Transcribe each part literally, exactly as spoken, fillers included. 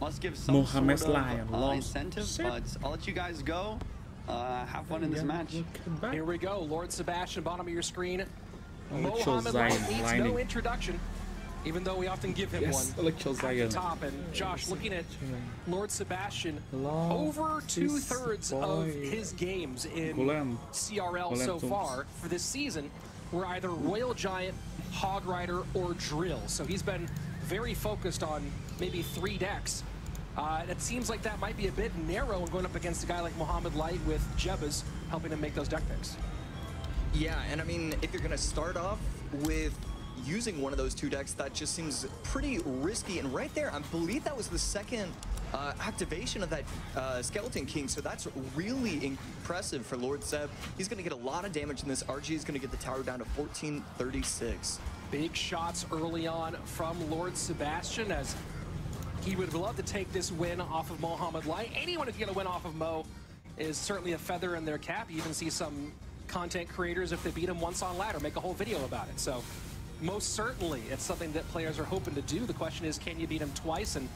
must give some Mohamed sort of, uh, incentive. Shit. But I'll let you guys go. Uh, have fun in this match. Here we go. Lord Sebastian, bottom of your screen. Mohamed Light needs no introduction, even though we often give him yes, one. Electro Dragon. At the top, and Josh looking at Lord Sebastian, over two-thirds of his games in C R L so far for this season were either Royal Giant, Hog Rider, or Drill. So he's been very focused on maybe three decks. Uh, it seems like that might be a bit narrow going up against a guy like Mohamed Light with Jebbas helping him make those deck picks. Yeah, and I mean, if you're going to start off with using one of those two decks, that just seems pretty risky. And right there, I believe that was the second uh, activation of that uh, Skeleton King, so that's really impressive for Lord Seb. He's going to get a lot of damage in this. R G is going to get the tower down to fourteen thirty-six. Big shots early on from Lord Sebastian, as he would love to take this win off of Mohamed Light. Anyone who can get a win off of Mo is certainly a feather in their cap. You even see some content creators, if they beat him once on ladder, make a whole video about it. So most certainly it's something that players are hoping to do. The question is, can you beat him twice, and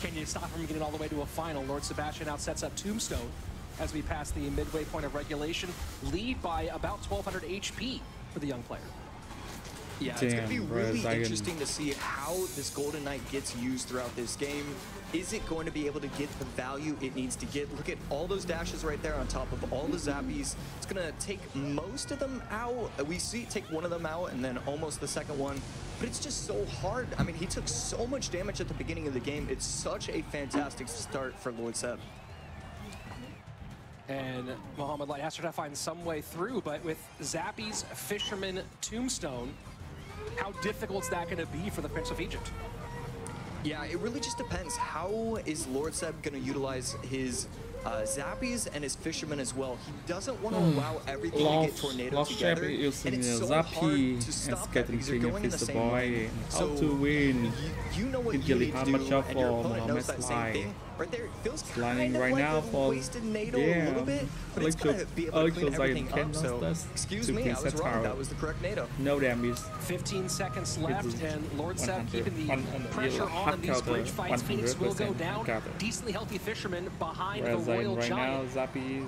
can you stop him getting all the way to a final? Lord Sebastian now sets up Tombstone as we pass the midway point of regulation, lead by about twelve hundred H P for the young player. Yeah, damn, it's going to be really bro, interesting can... to see how this Golden Knight gets used throughout this game. Is it going to be able to get the value it needs to get? Look at all those dashes right there on top of all the Zappies. It's going to take most of them out. We see it take one of them out and then almost the second one. But it's just so hard. I mean, he took so much damage at the beginning of the game. It's such a fantastic start for Lord Seb. And Mohamed Light has to find some way through, but with Zappies, Fisherman, Tombstone, how difficult is that going to be for the Prince of Egypt? Yeah, it really just depends. How is Lord Seb going to utilize his uh, Zappies and his Fisherman as well? He doesn't want to mm. allow everything love, to get tornado together, and it's so Zappy hard to stop that because they're going in the same way. So to win. You, you know what you need to do, and your opponent knows that same thing. Right there, it feels kind of right like now a wasted Nado yeah. a little bit, but it's going to be able to clean everything up, so excuse me, I was wrong, that was the correct Nado. No damage. fifteen seconds left, and Lord Seb keeping the pressure on in these bridge fights. Phoenix will go down, decently healthy Fisherman behind the Royal Giant.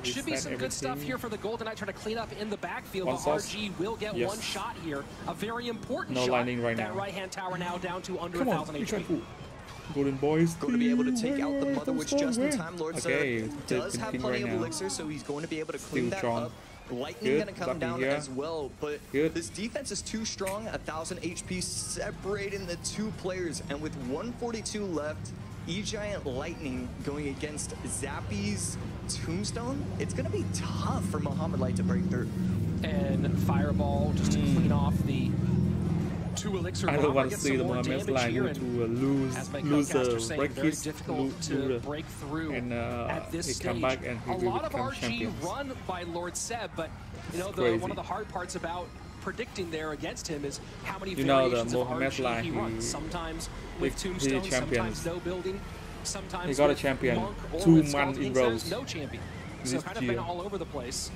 Should be some good stuff here for the Golden Knight trying to clean up in the backfield, but R G will get one shot here, a very important shot. That right-hand tower now down to under one thousand H P. Golden boys going to be able to take out the mother witch just in time. Lord okay, Seb does have plenty right of elixir, so he's going to be able to clean still that strong. Up. Lightning going to come Zappy down here. As well, but good. This defense is too strong. one thousand H P separating the two players, and with one forty-two left, E-Giant Lightning going against Zappies Tombstone. It's going to be tough for Mohamed Light to break through. And Fireball just to mm. clean off the Two elixir I don't want to see the Mohamed Light to uh, lose, lose a break his, difficult lose, to break through and uh, at this stage. Come back and he a lot of R G champions. Run by Lord Seb, but you know the, one of the hard parts about predicting there against him is how many you variations know, the of Mohamed R G Light, he runs. Sometimes he, with Tombstone, sometimes no building, sometimes he got a champion Monk, or two months in rows. No champion, so this kind of year. Been all over the place.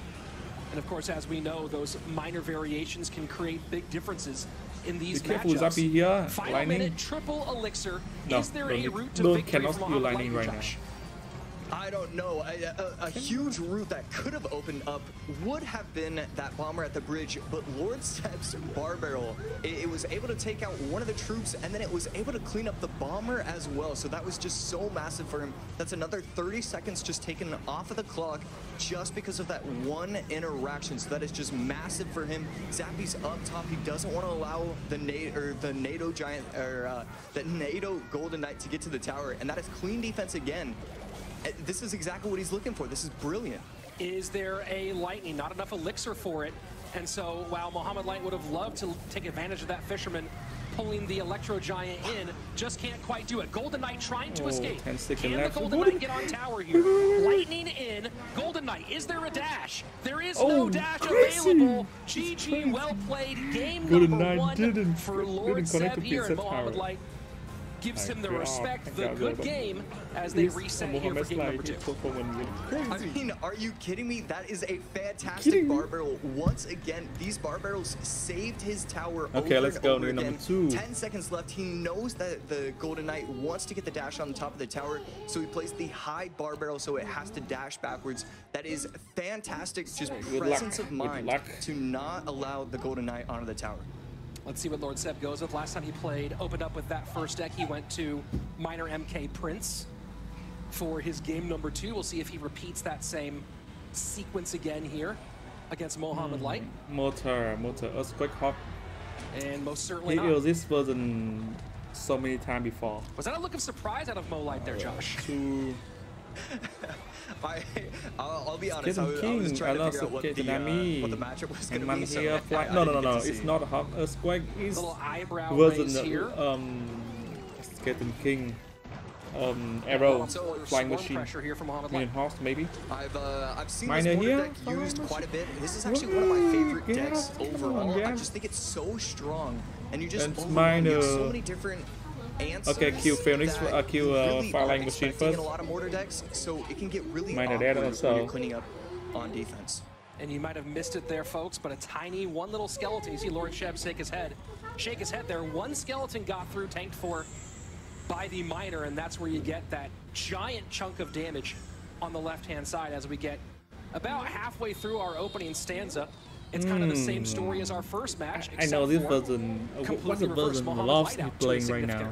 And of course, as we know, those minor variations can create big differences in these be careful, Zappy here. Final lightning. Minute, triple elixir. No, is there a route to no, victory cannot from do lightning right Josh? Now. I don't know. A, a, a huge route that could have opened up would have been that bomber at the bridge, but Lord Seb's Bar Barrel, it, it was able to take out one of the troops, and then it was able to clean up the bomber as well. So that was just so massive for him. That's another thirty seconds just taken off of the clock just because of that one interaction. So that is just massive for him. Zappy's up top. He doesn't want to allow the Nado, or the Nado giant or uh, the Nado Golden Knight to get to the tower, and that is clean defense again. This is exactly what he's looking for. This is brilliant. Is there a lightning? Not enough elixir for it. And so while Mohamed Light would have loved to take advantage of that Fisherman pulling the Electro Giant in, just can't quite do it. Golden Knight trying to oh, escape. Can the Golden Knight get on tower here? Lightning in. Golden Knight, is there a dash? There is oh, no dash crazy. Available. G G, well played. Game Golden number Knight one didn't, for Lord didn't Seb here. And Mohamed Light gives him the respect, the good game, as they reset here for game number two. I mean, are you kidding me? That is a fantastic Bar Barrel. Once again, these Bar Barrels saved his tower over and over again. Okay, let's go to number two. Ten seconds left. He knows that the Golden Knight wants to get the dash on the top of the tower, so he plays the high Bar Barrel, so it has to dash backwards. That is fantastic. Just presence of mind to not allow the Golden Knight onto the tower. Let's see what Lord Seb goes with. Last time he played, opened up with that first deck, he went to Miner M K Prince for his game number two. We'll see if he repeats that same sequence again here against Mohamed Light. Mm, motor, motor, earthquake, hop. And most certainly not. Used this version so many times before. Was that a look of surprise out of Mo Light there, Josh? Two. I, I'll, I'll be honest, I was, I was trying to figure out what the, uh, what the matchup was going to be. So here, I, I no, no, no, it's not Hog Earthquake, it's version here. Um, Skeleton King, um, Arrow, so Flying Machine, here from Minion Horse, maybe. I've, uh, I've seen Miner this deck used oh, quite a bit. This is actually really? one of my favorite get decks out, overall. Yeah. I just think it's so strong, and you just overwhelm so many different... Answers okay, kill Phoenix, uh, kill uh, really Flying Machine first. A lot of mortar decks, so it can get really awkward when you're cleaning up on defense. And you might have missed it there, folks, but a tiny one little skeleton. You see Lord Sheb shake his head. Shake his head there. One skeleton got through, tanked for by the Miner, and that's where you get that giant chunk of damage on the left-hand side as we get about halfway through our opening stanza. It's kind of the same story as our first match. I know this version. What's the version loves playing right now?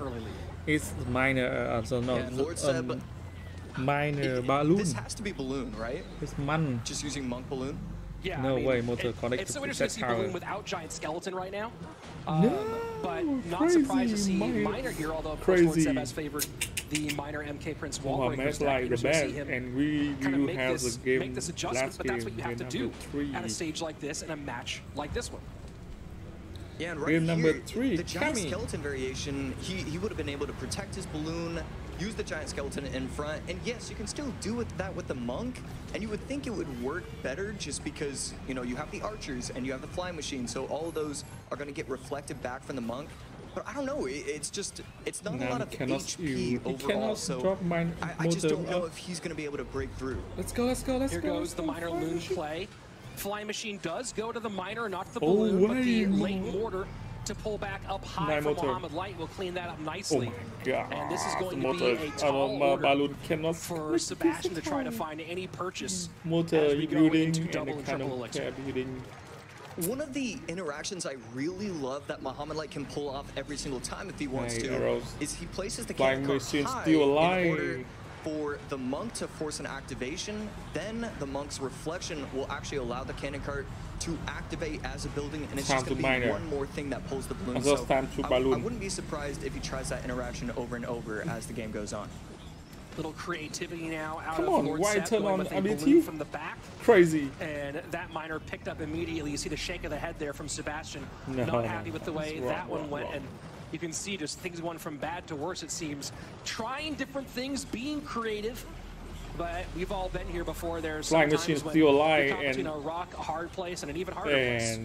It's Miner. Uh, so no, yeah, Lord Seb, um, Miner it, Balloon. This has to be Balloon, right? It's Monk. Just using Monk Balloon. Yeah. No I mean, way. Motor it, connect it's so interesting to see power. Balloon without Giant Skeleton right now. Um, no, but not surprised to see Miner, Miner here. Although of course Lord Seb has favored the Miner M K Prince Wallbreaker. Well, like the best, and we kind of make have this, the game make this adjustment, but that's what you have to do three. at a stage like this and a match like this one. Yeah, and right game here, number three, the Giant coming. Skeleton variation, he, he would have been able to protect his Balloon, use the Giant Skeleton in front, and yes, you can still do with that with the Monk, and you would think it would work better just because, you know, you have the Archers and you have the Flying Machine, so all of those are going to get reflected back from the Monk. But I don't know, it's just, it's not Man, a lot of H P overall, so I, I just don't know if he's going to be able to break through. Let's go, let's go, let's Here go. Here goes the Miner Loon play. Flying Machine does go to the Miner, not to the oh, Balloon, but the late mortar to pull back up high for Mohamed Light will clean that up nicely. Oh my God. And this is going to be a tall order for Sebastian to try to find any purchase motor as we go into double and triple elixir. One of the interactions I really love that Mohamed Light can pull off every single time if he wants hey, to arrows. is he places the Cannon Cart high still alive. in order for the Monk to force an activation. Then the Monk's Reflection will actually allow the Cannon Cart to activate as a building, and it's time just going to be Miner. one more thing that pulls the Balloon. So time to balloon. I, I wouldn't be surprised if he tries that interaction over and over as the game goes on. Little creativity now out Come of on, Lord why Seb, turn on ability from the back. Crazy. And that Miner picked up immediately. You see the shake of the head there from Sebastian. No, Not happy with the way wrong, that one wrong, went. Wrong. And you can see just things went from bad to worse, it seems. Trying different things, being creative. But we've all been here before. There's Flying Machine is still alive. Between a rock, a hard place, and an even harder place.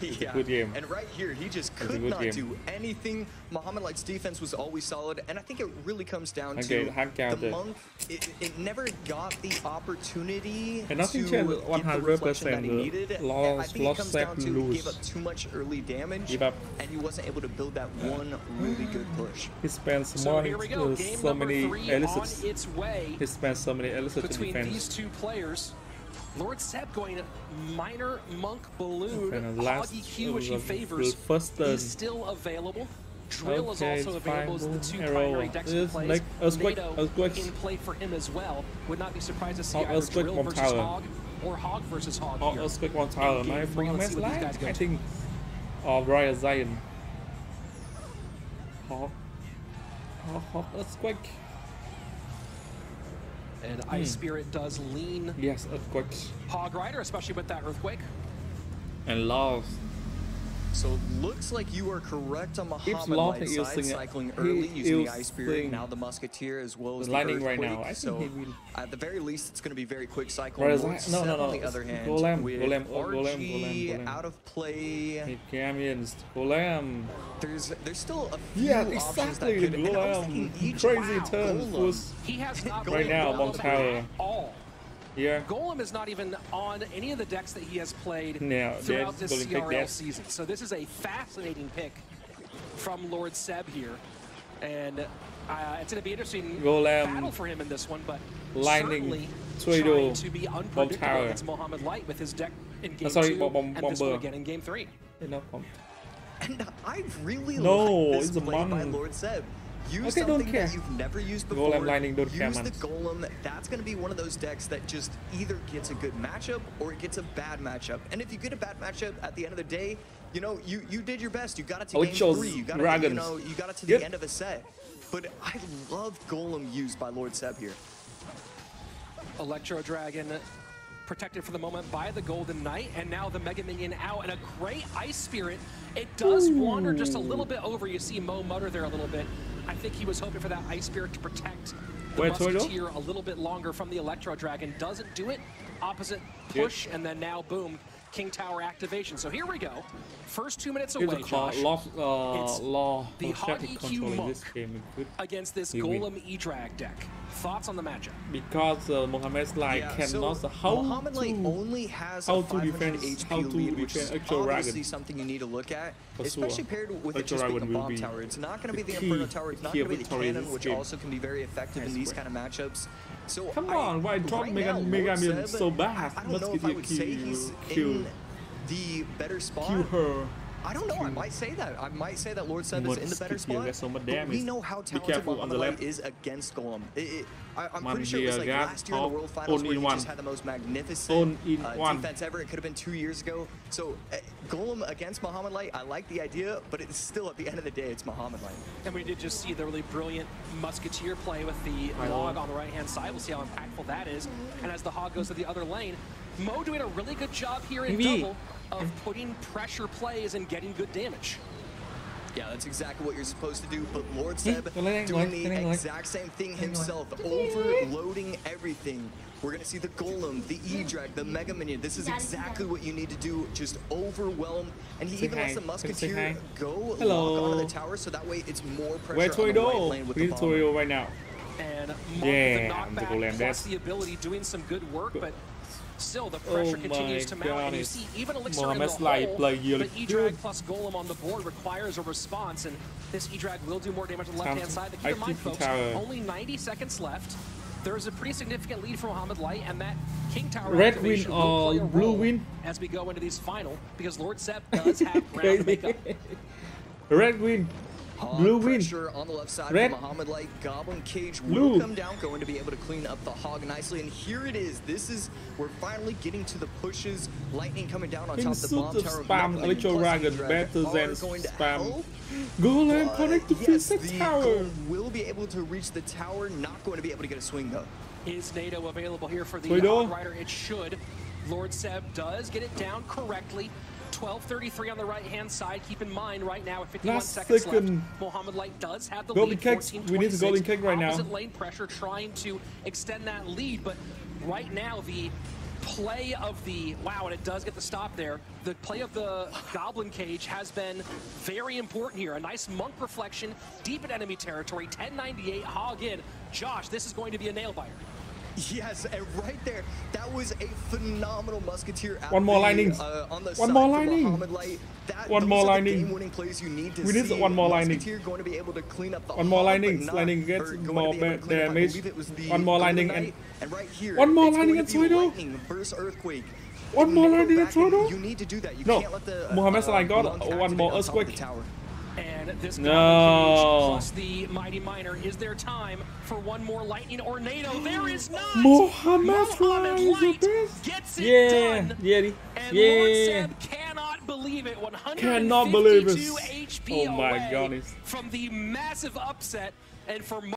Yeah. Good game. And right here, he just could not game. do anything. Mohamed Light's defense was always solid, and I think it really comes down okay, to the Monk. It, it never got the opportunity and to get the reflection that he needed. Lost, and I think lost, it comes down to lose. he gave up too much early damage, and he wasn't able to build that yeah. one really good push. He spends so more, here we go. Game so many elixirs. On its way he spends so many elixirs between to these two players. Lord Seb going to Miner, Monk, Balloon, Hoggy Q, which he favors, is still available. Drill okay, is also available as the two primary decks in play. Like Nado in play for him as well. Would not be surprised to see either Drill versus Hog or Hog versus Hog here. Earthquake one tower. My friend Light, I think, or Royal Giant. Hog, Hog, Earthquake. And Ice Spirit does lean. Yes, Earthquake. Hog Rider, especially with that Earthquake. And loves So it looks like you are correct on Mohamed Light side cycling early using the Ice Spirit, now the Musketeer as well as the Earthquake. Right now. I so think he will... at the very least it's going to be very quick cycling. No, no, no. On the other hand, Golem, with Golem, oh, Golem, Golem, Golem. Out of play. It can against Golem. There's there's still a few yeah, exactly. Options that could, Golem. Each, crazy wow, turn was right now Bomb Tower. Yeah. Golem is not even on any of the decks that he has played no, throughout this C R L season. So this is a fascinating pick from Lord Seb here. And uh, it's going to be interesting Golem battle for him in this one, but certainly trying to be unpredictable against Mohamed Light with his deck in game oh, sorry, two bomb, and this one again in game three. And I really no, like this play bomb. By Lord Seb. Use okay, something don't care. That you've never used before. Golem lining, don't use care, the Golem. That's going to be one of those decks that just either gets a good matchup or it gets a bad matchup. And if you get a bad matchup at the end of the day, you know, you, you did your best. You got it to oh, game three. You got it, you know, you got it to the yep. end of a set. But I love Golem used by Lord Seb here. Electro Dragon protected for the moment by the Golden Knight, and now the Mega Minion out, and a great Ice Spirit. It does Ooh. Wander just a little bit over. You see Mo mutter there a little bit. I think he was hoping for that Ice Spirit to protect the Wait, Musketeer a little bit longer from the Electro Dragon. Doesn't do it. Opposite push, yep. and then now, boom, King Tower activation. So here we go. First two minutes Here's away, Josh. Law, uh, it's law the Hog E Q Monk this game. Against this you Golem E-Drag deck. Thoughts on the matchup? Because uh, Mohamed Light yeah, cannot... So how Mohamed Light only has how a five hundred H P lead, which is obviously Dragon. Something you need to look at, especially paired with it just being a Bomb Tower. It's not going to be the Inferno Tower. It's not going to be the Cannon, which also can be very effective in these kind of matchups. So Come I, on, why drop right Mega Minion so bad? I don't Let's know if I would say he's in the better spot. Kill her. I don't know. I might say that. I might say that Lord Seb is in the better spot. So we know how talented Mohamed Light is against Golem. It, it, I, I'm Man, pretty sure it was like last year in the World Finals where he one. Just had the most magnificent uh, defense ever. It could have been two years ago. So uh, Golem against Mohamed Light, I like the idea, but it's still at the end of the day, it's Mohamed Light. And we did just see the really brilliant Musketeer play with the log on the right-hand side. We'll see how impactful that is. And as the Hog goes to the other lane, Mo doing a really good job here in Maybe. double of putting pressure plays and getting good damage. Yeah, that's exactly what you're supposed to do, but Lord Seb doing the exact same thing himself, overloading everything. We're going to see the Golem, the E-Drag, the Mega Minion. This is exactly what you need to do. Just overwhelm. And he even lets the Musketeer go lock onto the tower, so that way it's more pressure on the right lane with the bomb. Right now. And Monk, the knockback, plus the ability, doing some good work, but still, the pressure oh continues to mount, and you see even Elixir Mohamed in the Light hole, but E-Drag plus Golem on the board requires a response, and this E-Drag will do more damage on the left-hand side. But keep in mind, folks, only ninety seconds left. There is a pretty significant lead for Mohamed Light, and that King Tower Red win or uh, blue win as we go into these final, because Lord Seb does have round makeup. Red win. Blue win. On the left side Red. Mohamed Light, Goblin Cage Blue. Will come down, going to be able to clean up the Hog nicely. And here it is. This is, we're finally getting to the pushes. Lightning coming down on In top of the bomb of tower. Spam, Electro Dragon better than spam. Golem connect to yes, the tower. Golem will be able to reach the tower. Not going to be able to get a swing though. Is Nado available here for the Hog Rider? It should. Lord Seb does get it down correctly. twelve thirty-three on the right-hand side. Keep in mind, right now, at fifty-one seconds second. left, Mohamed Light does have the golden lead. Kicks. We need the golden kick right now. Opposite lane pressure, trying to extend that lead, but right now the play of the wow, and it does get the stop there. The play of the Goblin Cage has been very important here. A nice Monk reflection, deep in enemy territory. ten ninety-eight Hog in. Josh, this is going to be a nail biter. Yes, and right there, that was a phenomenal Musketeer. One more lining. Uh, on the one more lining. That, one more lining. Game-winning plays you need to we see. Need one more lining. Going to be able to clean up the one more lining. Lining gets more damage. One more lining and, and right here. One more lining and Toido. Earthquake. One more lining and Toido. You need to do that. You no. can't let the Mohamed Salah uh, got one more Earthquake. And this no. plus the mighty Miner. Is there time for one more lightning or Nado? There is not. Mohamed, Mohamed Light gets it yeah. done. Yeah. And yeah. Lord Seb cannot believe it. one hundred fifty-two cannot believe it. H P oh my away God. From the massive upset and for.